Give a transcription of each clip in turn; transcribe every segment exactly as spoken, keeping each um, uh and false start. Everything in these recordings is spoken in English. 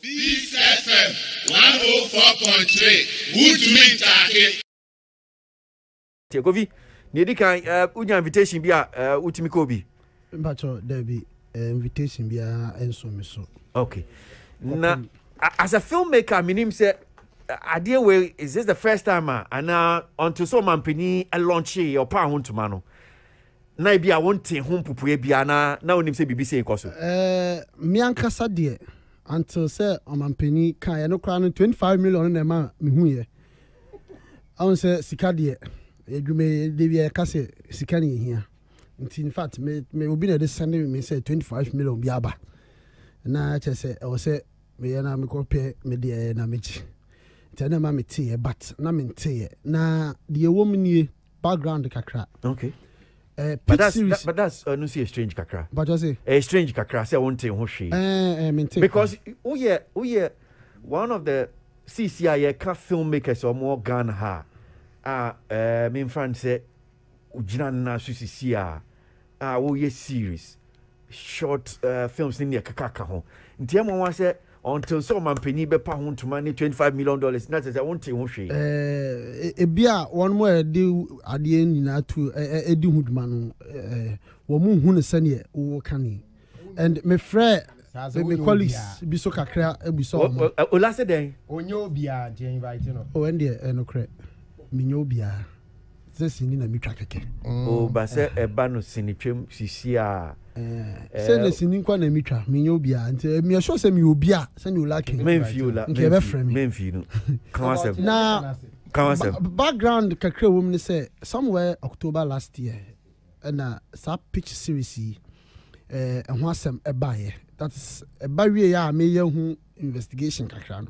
Peace F M one oh four point three. Good to meet you. Tekovi, nidi kan unya invitation bia utimi ko bi. Mbacho Debbie invitation bia enso meso. Okay. Na as a filmmaker, my name say idea way is this the first time and uh, until so mampini a launch your pa huntu mano. Na bi a won te hom popue bia na na onim say bibi say koso. Eh me ankasa de until say omampeni kan e no kra no twenty-five million na ma me hu ye. Awon say sika de edume de bi e ka say sika ni hia. Nti in fact me me obi na de send me say twenty-five million bi aba. Na che say o say me na me ko pe me de na me chi. Nti na ma me te but na me te na de e wo me background kakra. Okay. Uh, but that's that, but that's uh, no see a strange kakra. But just say a strange kakra. Say one thing, one shade. Eh, eh, because oh yeah, oh yeah, one of the C C I ka filmmakers or more Ghana ha. Ah, uh, me in France say, ujina na C C I. Ah, oh yeah, series, short uh, films in the kakaka ho. Nti mo wa say until so man penny be pa ho to money twenty-five million dollars. That is one thing, one shade. Eh, e bia one more do adie nyina to e di hudman eh wo mu hu ne sane wo kane and me frere me colleagues bi so kakra bi so o last day onye obia je invite no o when there no kre me nya obia se sini na mitwa keke o ba se e ba no sini twem sisi a eh se na sini kwa na mitwa me nya obia nti me show se me obia se na o lacking me feel la me feel no na background kakra woman say somewhere October last year and a sub pitch series eh ho asem ebaye that's ebawe ya me ye hu investigation kakra no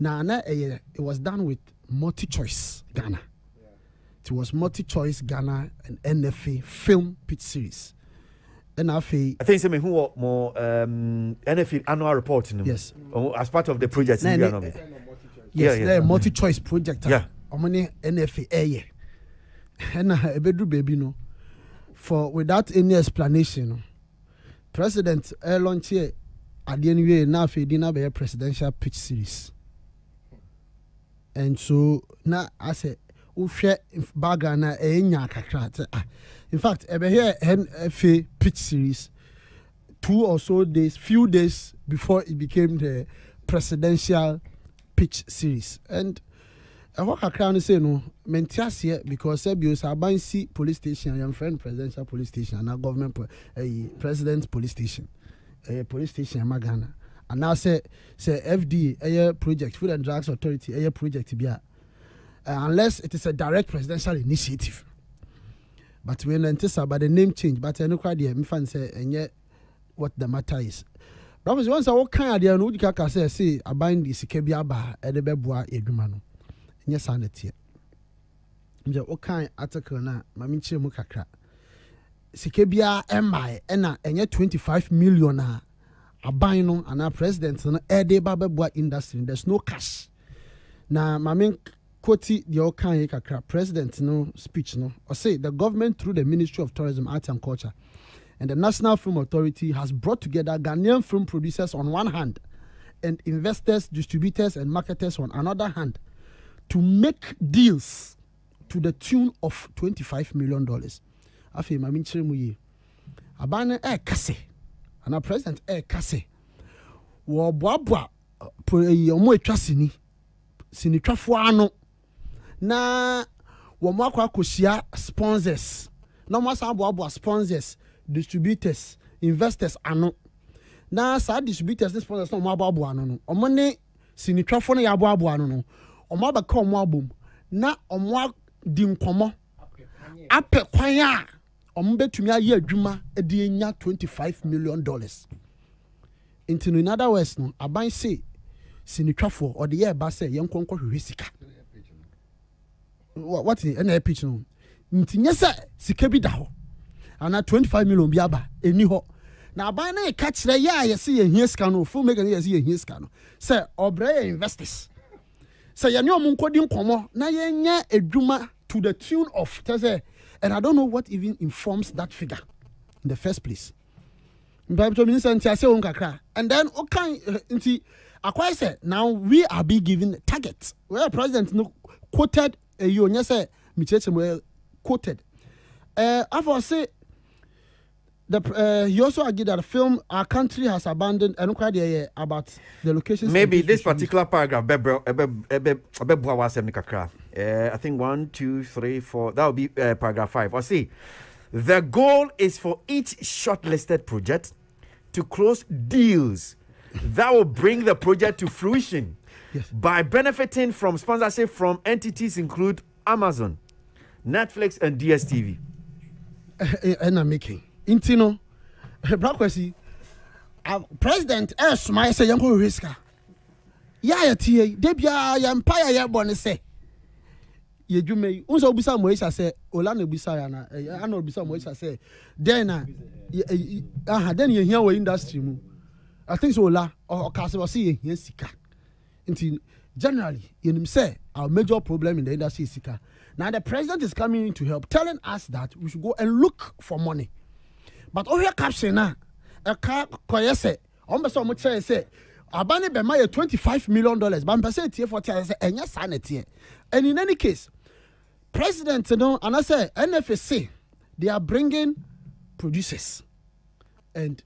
na na it was done with MultiChoice Ghana. It was MultiChoice Ghana and N F A film pitch series. N F A I think some who more um N F A annual report in them. Yes. As part of the project in Ghana. Yes, yeah, yeah. MultiChoice project. Yeah. Omani N F A eh. Na ebedru baby no. For without any explanation, President air launch here at the N W A now for the presidential pitch series. And so now I say, "Oh share bagana eh nyakakra." In fact, ebe here N F A pitch series two or so days, few days before it became the presidential pitch series. And I walk around and say no, mentias here because Sebios Abansi police station, your friend presidential police station, and our government a president's police station, a police station in Ghana. And now say say F D a project, Food and Drugs Authority, a project be unless it is a direct presidential initiative. But when Antisa by the name change, but I know quite the infant say and yet what the matter is. Brothers, once I walk kind of the Udika say, see, I bind this Kebiaba, Edebeboa, Edumano. Yes, I'm not here. What kind article now? Maminche Mukakra. Sikebia M I Ena enye twenty-five million a abino and our president and Ede Babeboa industry. There's no cash. Now, Mamin Koti, the Okan Kakra president, no speech, no. Or say the government through the Ministry of Tourism, Arts and Culture and the National Film Authority has brought together Ghanaian film producers on one hand and investors, distributors, and marketers on another hand, to make deals to the tune of twenty-five million dollars. I feel my ministry muye. Abana eh kase, and our president eh kase. Wo bwa bwa po yomo etwa sini, sini twafo ano. Na wo mo akwa kosia sponsors. Na mo san bwa bwa sponsors, distributors, investors ano. Na sa distributors and sponsors no mo bwa bwa ano no. Omo ne sini twafo no ya bwa bwa ano no. Omo ba ka omo abom na omo di nkomo ape kwan a omo betumi aye adwuma edi nya twenty-five million dollars. In other words no aban say sinitwafo or the year ba say ye nkonko hwehwe sika what is na pitch no ntinye say sika bi da ho ana twenty-five million bi aba eni ho na aban na e ka kire ye a ye say ye hia sika no full make ye say ye hia sika no say obre investors. So you know Munkodi Komo, na yenye a duma to the tune of Tese. And I don't know what even informs that figure in the first place. And then okay, Akwai say now we are being given targets. Well, President no quoted a you and say Michel quoted. Uh, I've say the uh, he also argued that the film our country has abandoned and uh, about the locations. Maybe this particular paragraph, uh, I think one, two, three, four. That would be uh, paragraph five. I see. The goal is for each shortlisted project to close deals that will bring the project to fruition, yes, by benefiting from sponsorship from entities include Amazon, Netflix, and D S T V. And I'm making intino brakwasi president s my say yango riska ya ya tie de bia ya empire ya bone say ye dwumei unso obisa moisha say ola na obisa ya na ana obisa moisha say then na aha then ye hia we industry mu I think so ola or case we say hia sika intin generally you know say our major problem in the industry is sika. Now the president is coming in to help, telling us that we should go and look for money. But over here caption now, a car koyese, ombeso mo try say, abane be ma twenty-five million dollars, but person tie for tie say enya sanity. And in any case, president you know, and I say N F A, they are bringing producers and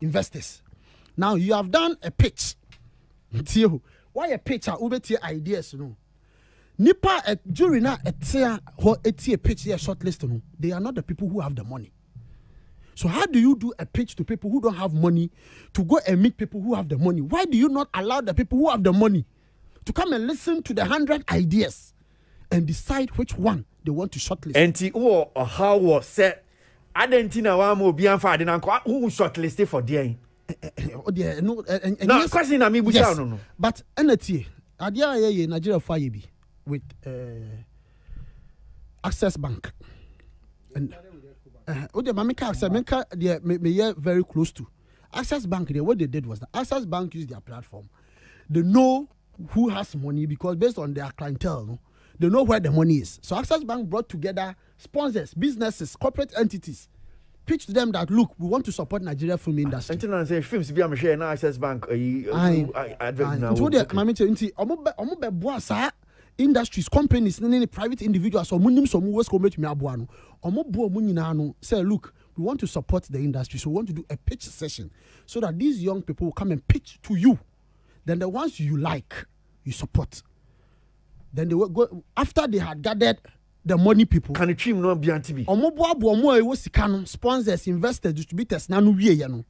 investors. Now you have done a pitch. Why a pitch are over tie ideas you know? Nipa a jury na a tear or a tear pitch here shortlist. No, they are not the people who have the money. So how do you do a pitch to people who don't have money to go and meet people who have the money? Why do you not allow the people who have the money to come and listen to the hundred ideas and decide which one they want to shortlist? And who or how was said I didn't know I will be unfair and who shortlisted for D A. No, no question I mean no. But N T A Adia Nigeria Fire B with uh, Access Bank and uh, very close to Access Bank. They, what they did was the Access Bank used their platform. They know who has money because based on their clientele, they know where the money is. So Access Bank brought together sponsors, businesses, corporate entities, pitched to them that look, we want to support Nigeria film industry. Access Bank. Industries, companies, any private individuals, or munim some was come to me abuano, or more bo muninano say, look, we want to support the industry, so we want to do a pitch session so that these young people will come and pitch to you. Then the ones you like, you support. Then they will go after they had gathered the money people. Can the team not be on T V? Or more boabo more canon, sponsors, investors, distributors, nanu ye yano.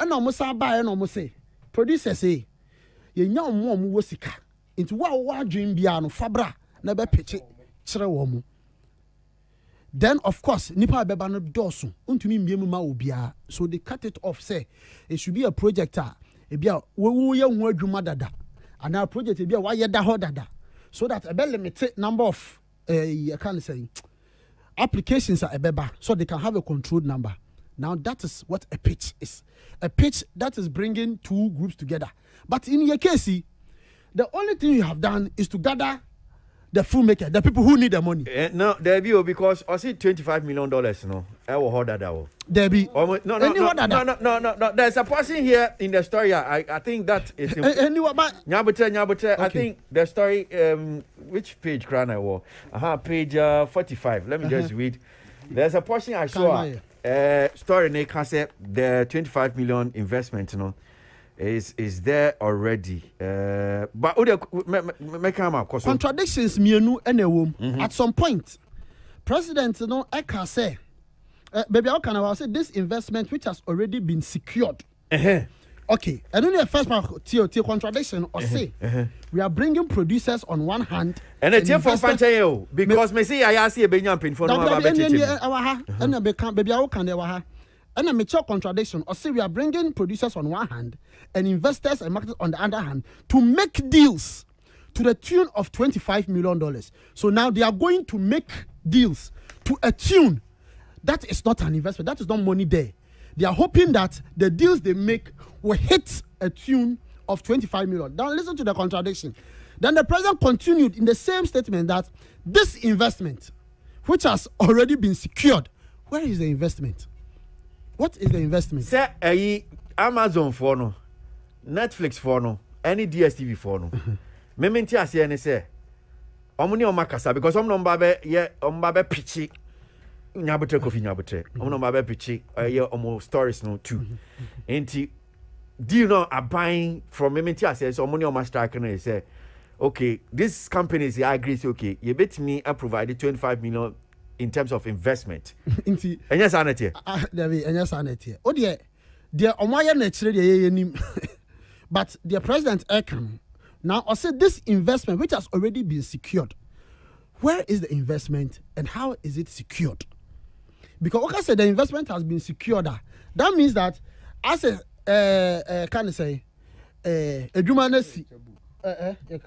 And almost I buy and almost say, producers say, you know, more musica. Into what what dream biano fabra never pitch chrewomu. Then of course nipa beba no dosu untumi mbiemuma obia, so they cut it off. Say it should be a projector ebia wo ye ho adwuma dada and a project ebia wa ye da ho dada so that a be limited number of uh, can say applications are ebeba so they can have a controlled number. Now that is what a pitch is, a pitch that is bringing two groups together. But in your case, the only thing you have done is to gather the filmmaker, the people who need the money. Uh, no, Debbie, because I see twenty-five million dollars. No, I will hold that. Debbie, no, no, no, no, no, no, no, no. There's a person here in the story. I, I think that is. Anyone, but okay. I think the story. Um, which page, Krana? War. Uh huh. Page uh, forty-five. Let me just uh -huh. read. There's a portion I saw. Uh, story. They can say the twenty-five million investment. You know. Is is there already? Uh, but contradictions, me and mm-hmm. At some point, President, you know, I can say, uh, baby, how can I say this investment which has already been secured? Uh-huh. Okay, and then the first part, contradiction or say, uh-huh. we are bringing producers on one hand, and a tear for Fantail because me see I see a Benyan print for our baby, how can they? And a mature contradiction, or say we are bringing producers on one hand and investors and marketers on the other hand to make deals to the tune of twenty-five million dollars. So now they are going to make deals to a tune that is not an investment, that is not money there. They are hoping that the deals they make will hit a tune of twenty-five million. Now listen to the contradiction. Then the president continued in the same statement that this investment, which has already been secured, where is the investment? What is the investment? Say, Amazon for no, Netflix for no, any D S T V for no. Me menti ase ene se omo ni omo kasa because omo no mbabe ye omo mbabe pichi nyabote kofi nyabote. Omo no mbabe pichi ye omo stories no too. Enti do you know I'm buying from me menti ase so omo ni omo strike no say okay this company is agree say okay you bet me I provide twenty-five million in terms of investment. Enti enya sanete. Ah David enya sanete. O de de omo aye na chire de ye nim. But the president Ekram now I said this investment which has already been secured. Where is the investment and how is it secured? Because Oka said the investment has been secured. That means that as a uh, uh, can I say a humanist eh eh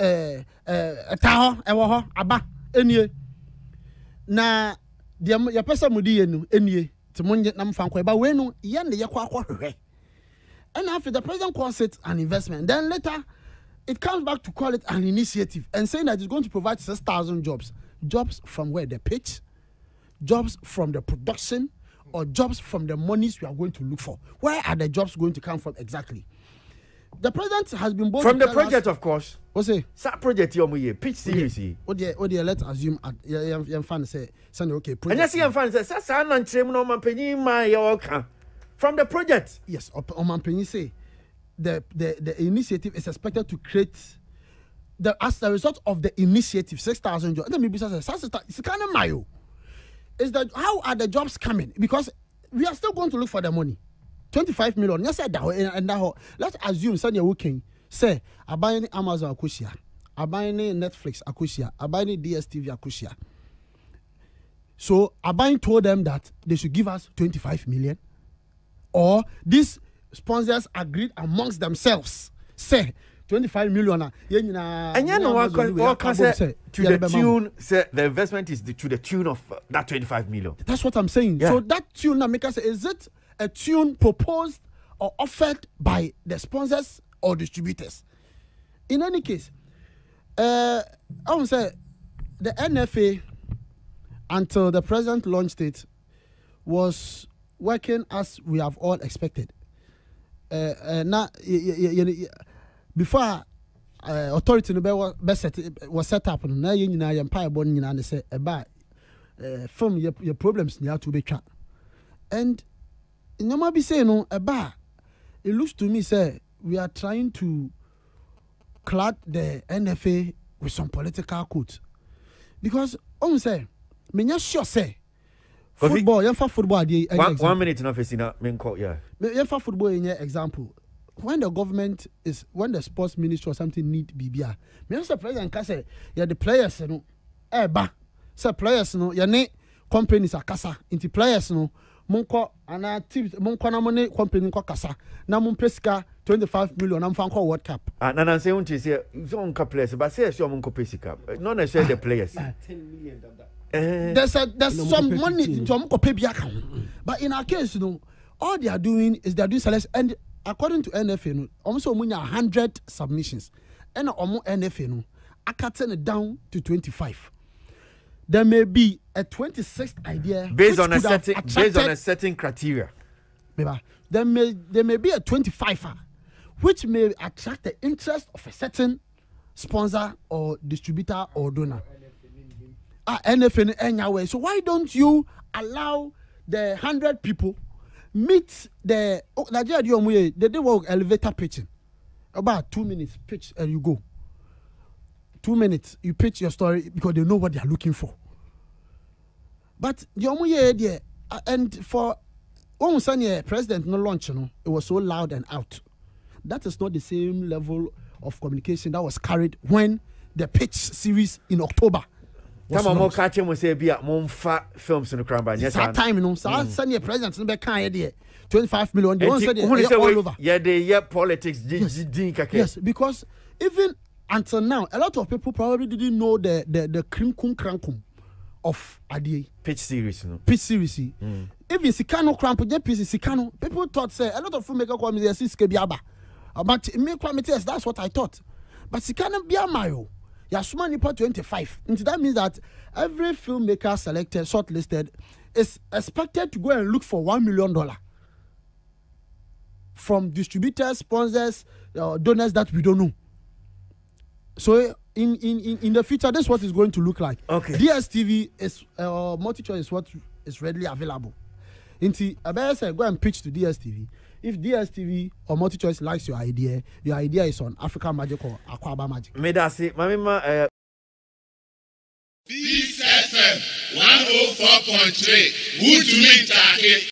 eh taho ewo ho aba enie na the your person mudi yenu enie ti monye na mfa kwa ba we no ye ne ye kwa hwe. And after the president calls it an investment, then later it comes back to call it an initiative and saying that it's going to provide six thousand jobs. Jobs from where? The pitch? Jobs from the production? Or jobs from the monies we are going to look for? Where are the jobs going to come from exactly? The president has been both from the project, us, of course. What's it? That project, pitch series. Oh dear, oh dear. Let's assume. I'm fan say, Sunday, okay. And yes, I'm fan say, that's an untrained man paying my yoka. From the project, yes, Omanpeni say the, the the initiative is expected to create the as a result of the initiative six thousand jobs. Let me be serious. It's kind of mayo. Is that how are the jobs coming? Because we are still going to look for the money. Twenty-five million. Yes, that and that. Let's assume Sunday working. Say, I buy any Amazon akushia, I buy any Netflix akushia, I buy any D S T V akushia. So Abayin told them that they should give us twenty-five million. Or these sponsors agreed amongst themselves. Say twenty-five million. And you know what? To the tune, say the investment is the, to the tune of uh, that twenty-five million. That's what I'm saying. Yeah. So that tune now make us say, is it a tune proposed or offered by the sponsors or distributors? In any case, uh, I would say the N F A until the president launched it was working as we have all expected. Uh, uh, now, before uh, authority was set up, now you know empire born in and say about from your your problems now to be chat. And no matter be saying no about it looks to me say we are trying to cloud the N F A with some political code because I'm say me not sure say. Football, you football. The, uh, one, one minute, not facing that main court. Yeah, you football. In your example, when the government is when the sports minister or something need B B R, Mister President can say, "Yeah, the players, you know, eh, ba, say players, you know, your name companies are kasa into players, you know, monko ana tips, monko na money company ko kasa na mon pesika twenty five million, I'm fanko World Cup." Ah, na na say unti say, "Don't ka players, but say say monko pesika, no na say the players." Ten million dada. Uh, there's a, there's no, some money to but in our case, you know, all they are doing is they are doing select and according to N F A, you know, almost a hundred submissions, and almost N F A, you know, I can turn it down to twenty-five. There may be a twenty-sixth idea based on a certain based on a certain criteria. There may there may be a twenty-fiver, which may attract the interest of a certain sponsor or distributor or donor. Anything anyway, so why don't you allow the hundred people meet the oh, Nigeria? They do work elevator pitching about two minutes pitch and you go two minutes you pitch your story because they know what they are looking for. But the and for almost any president no launch, you know, it was so loud and out. That is not the same level of communication that was carried when the pitch series in October. Time I'm more catching we say be at more fat films in the crime by yes. That time you know, so send your president in the car here. Twenty-five million. They want to say all over. Yeah, they yeah politics. Yes, because even until now, a lot of people probably didn't know the the the crimkum crankum of Adi pitch series. You know, pitch series. Mm. Even Sikano cramp, they pitch Sikano. People thought say a lot of filmmakers come here see Skebiaba, but me come here that's what I thought. But Sikano be a Mayo. Yasuma Nipa twenty-five. And that means that every filmmaker selected, shortlisted, is expected to go and look for one million dollars from distributors, sponsors, uh, donors that we don't know. So in, in, in the future, that's what it's going to look like. Okay. D S T V is uh, MultiChoice is what is readily available. Inti, I better say go and pitch to D S T V. If D S T V or MultiChoice likes your idea, your idea is on African Magic or Aquaba Magic. Me da si, mami ma. F M one oh four point three. Good to meet you.